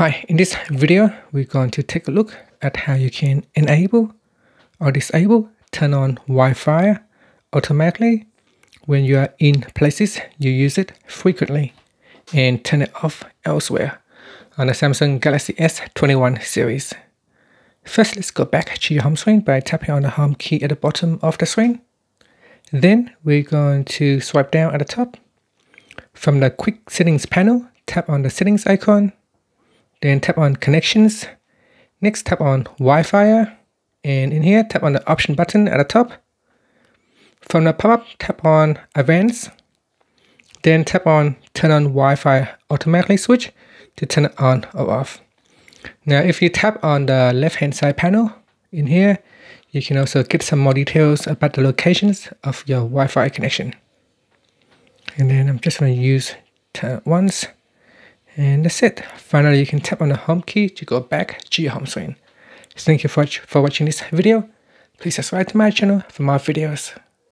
Hi, in this video, we're going to take a look at how you can enable or disable, turn on Wi-Fi automatically when you are in places you use it frequently and turn it off elsewhere on the Samsung Galaxy S21 series. First, let's go back to your home screen by tapping on the home key at the bottom of the screen. Then we're going to swipe down at the top. From the quick settings panel, tap on the settings icon. Then tap on Connections. Next, tap on Wi-Fi. And in here, tap on the Option button at the top. From the pop-up, tap on Advanced. Then tap on Turn on Wi-Fi automatically switch to turn it on or off. Now, if you tap on the left-hand side panel in here, you can also get some more details about the locations of your Wi-Fi connection. And then I'm just going to use turn once. And that's it. Finally, you can tap on the home key to go back to your home screen. Thank you for watching this video. Please subscribe to my channel for more videos.